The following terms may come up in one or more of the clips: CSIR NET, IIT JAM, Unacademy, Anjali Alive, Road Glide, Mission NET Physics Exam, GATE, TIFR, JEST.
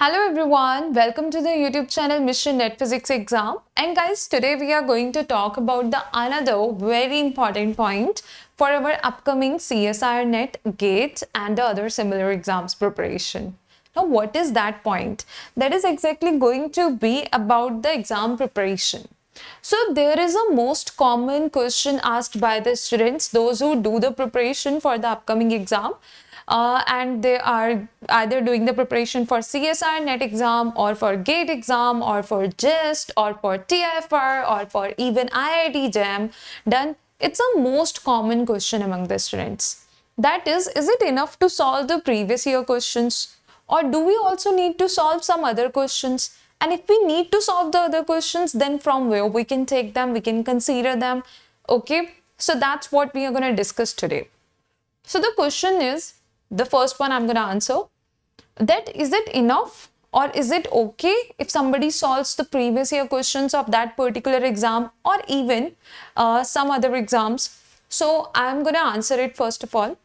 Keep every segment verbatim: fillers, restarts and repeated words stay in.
Hello everyone, welcome to the YouTube channel Mission N E T Physics Exam. And guys, today we are going to talk about the another very important point for our upcoming C S I R N E T, GATE and the other similar exams preparation. Now what is that point? That is exactly going to be about the exam preparation. So there is a most common question asked by the students, those who do the preparation for the upcoming exam. Uh, and they are either doing the preparation for C S I R N E T exam or for GATE exam or for JEST or for T I F R or for even I I T JAM. Done. It's a most common question among the students. That is, is it enough to solve the previous year questions, or do we also need to solve some other questions? And if we need to solve the other questions, then from where we can take them, we can consider them. Okay, so that's what we are going to discuss today. So the question is, the first one I'm going to answer, that is it enough or is it okay if somebody solves the previous year questions of that particular exam or even uh, some other exams? So I'm going to answer it first of all.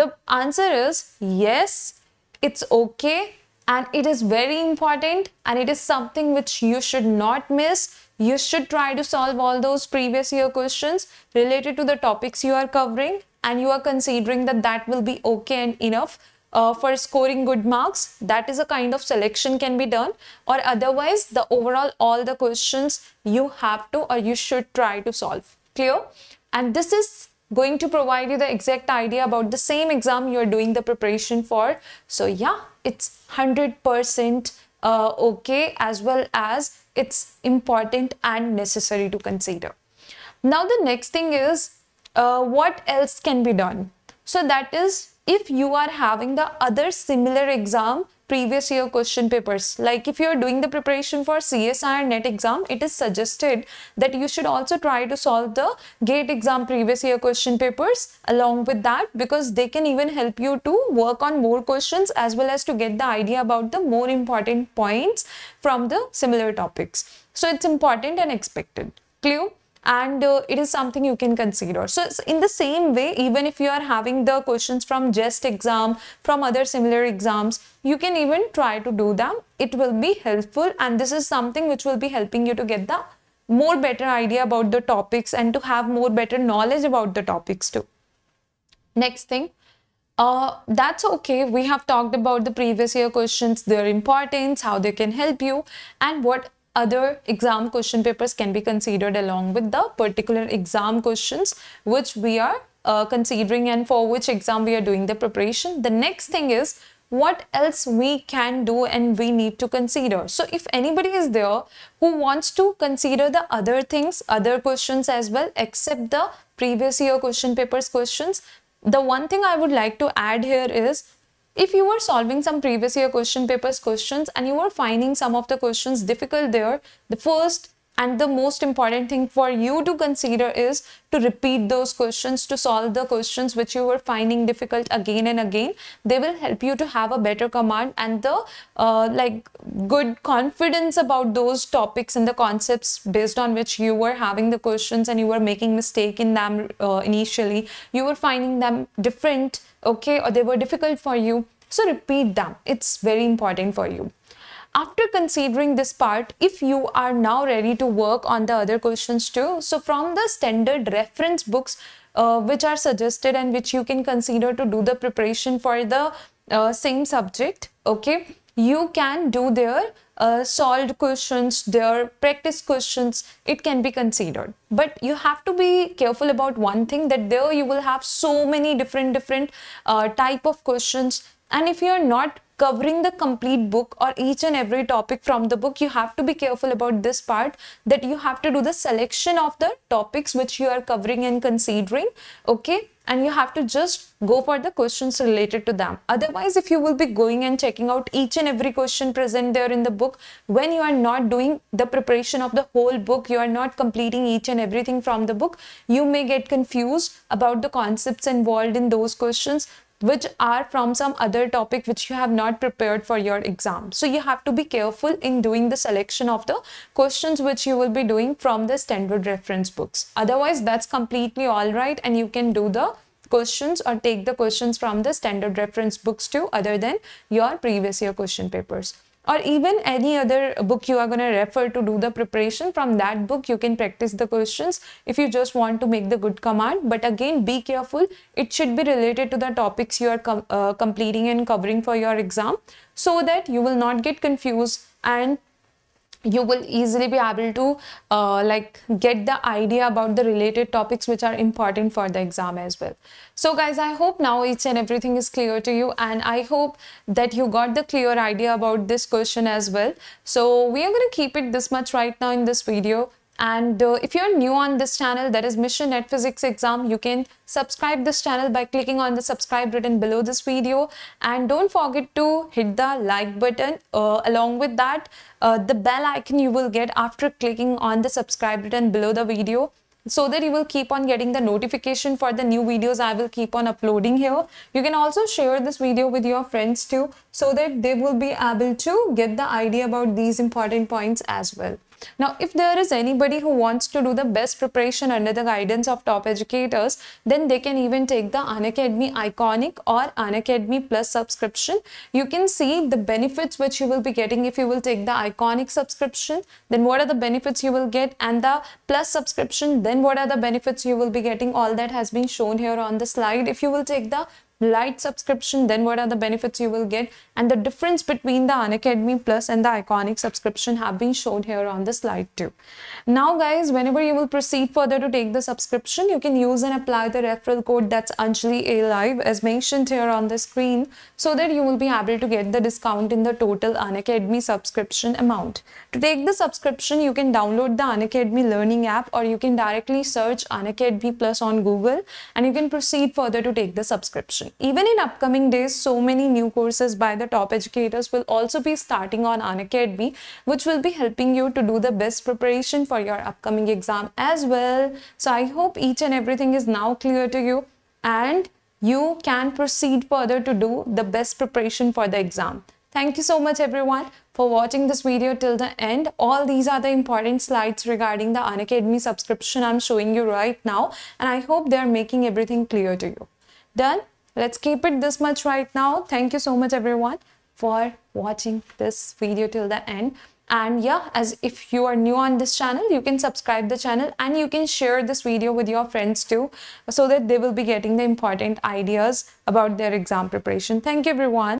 The answer is yes, it's okay, and it is very important, and it is something which you should not miss. You should try to solve all those previous year questions related to the topics you are covering, and you are considering that that will be okay and enough uh, for scoring good marks. That is a kind of selection can be done, or otherwise the overall all the questions you have to or you should try to solve. Clear? And this is going to provide you the exact idea about the same exam you are doing the preparation for. So yeah, it's one hundred percent uh, okay, as well as it's important and necessary to consider. Now the next thing is, Uh, what else can be done? So that is, if you are having the other similar exam previous year question papers, like if you are doing the preparation for C S I R N E T exam, it is suggested that you should also try to solve the GATE exam previous year question papers along with that, because they can even help you to work on more questions as well as to get the idea about the more important points from the similar topics. So it's important and expected. Clear? And uh, it is something you can consider. So in the same way, even if you are having the questions from JEST exam, from other similar exams, you can even try to do them. It will be helpful, and this is something which will be helping you to get the more better idea about the topics and to have more better knowledge about the topics too. Next thing, uh, that's okay. We have talked about the previous year questions, their importance, how they can help you, and what other exam question papers can be considered along with the particular exam questions which we are uh, considering and for which exam we are doing the preparation. The next thing is what else we can do and we need to consider. So if anybody is there who wants to consider the other things, other questions as well, except the previous year question papers questions, the one thing I would like to add here is, if you were solving some previous year question papers questions and you were finding some of the questions difficult there, the first and the most important thing for you to consider is to repeat those questions, to solve the questions which you were finding difficult again and again. They will help you to have a better command and the uh, like good confidence about those topics and the concepts based on which you were having the questions and you were making mistake in them uh, initially. You were finding them different, okay, or they were difficult for you. So repeat them. It's very important for you. After considering this part, if you are now ready to work on the other questions too, so from the standard reference books uh, which are suggested and which you can consider to do the preparation for the uh, same subject, okay, you can do their uh, solved questions, their practice questions, it can be considered. But you have to be careful about one thing, that there you will have so many different different uh, type of questions, and if you are not covering the complete book or each and every topic from the book, you have to be careful about this part, that you have to do the selection of the topics which you are covering and considering, okay, and you have to just go for the questions related to them. Otherwise, if you will be going and checking out each and every question present there in the book, when you are not doing the preparation of the whole book, you are not completing each and everything from the book, you may get confused about the concepts involved in those questions which are from some other topic which you have not prepared for your exam. So you have to be careful in doing the selection of the questions which you will be doing from the standard reference books. Otherwise, that's completely all right, and you can do the questions or take the questions from the standard reference books too, other than your previous year question papers. or even any other book you are going to refer to do the preparation. From that book you can practice the questions if you just want to make the good command. But again, be careful, it should be related to the topics you are com uh, completing and covering for your exam, so that you will not get confused and you will easily be able to uh, like get the idea about the related topics which are important for the exam as well. So guys, I hope now each and everything is clear to you, and I hope that you got the clear idea about this question as well. So we are going to keep it this much right now in this video. And uh, if you're new on this channel, that is Mission N E T Physics Exam, you can subscribe this channel by clicking on the subscribe button below this video. And don't forget to hit the like button. Uh, along with that, uh, the bell icon you will get after clicking on the subscribe button below the video, so that you will keep on getting the notification for the new videos I will keep on uploading here. You can also share this video with your friends too, so that they will be able to get the idea about these important points as well. Now, if there is anybody who wants to do the best preparation under the guidance of top educators, then they can even take the Unacademy Iconic or Unacademy Plus subscription. You can see the benefits which you will be getting if you will take the Iconic subscription, then what are the benefits you will get, and the Plus subscription, then what are the benefits you will be getting. All that has been shown here on the slide. If you will take the Light subscription, then what are the benefits you will get, and the difference between the Unacademy Plus and the Iconic subscription have been shown here on the slide too. Now guys, whenever you will proceed further to take the subscription, you can use and apply the referral code, that's Anjali Alive, as mentioned here on the screen, so that you will be able to get the discount in the total Unacademy subscription amount. To take the subscription, you can download the Unacademy learning app, or you can directly search Unacademy Plus on Google, and you can proceed further to take the subscription. Even in upcoming days, so many new courses by the top educators will also be starting on Unacademy, which will be helping you to do the best preparation for your upcoming exam as well. So I hope each and everything is now clear to you, and you can proceed further to do the best preparation for the exam. Thank you so much everyone for watching this video till the end. All these are the important slides regarding the Unacademy subscription I'm showing you right now, and I hope they're making everything clear to you. Done? Let's keep it this much right now. Thank you so much everyone for watching this video till the end. And yeah, as if you are new on this channel, you can subscribe the channel, and you can share this video with your friends too, so that they will be getting the important ideas about their exam preparation. Thank you everyone.